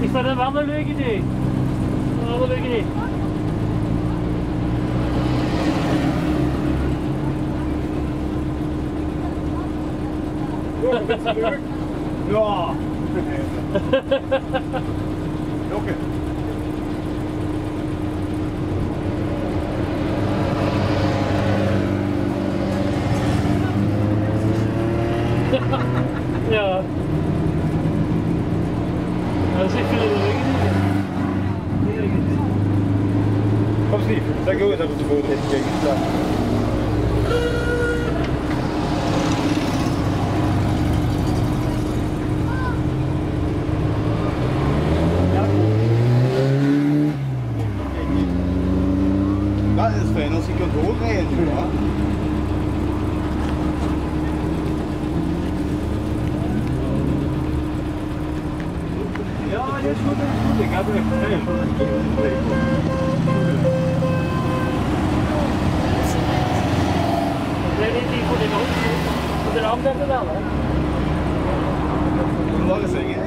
Ik vind dat wel een leuk idee. Ja. Oké. Ja. Dat is echt veel leuk. Kom Steve, zeg ook eens even de foto even kijken. Het is fijn als je kunt doorrijden. Ja. Ja, dit is goed, Ik heb er echt zijn niet goed in ons, maar de andere hebben wel, hè? Hoe lang is het, hè?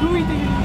Goeie dingen.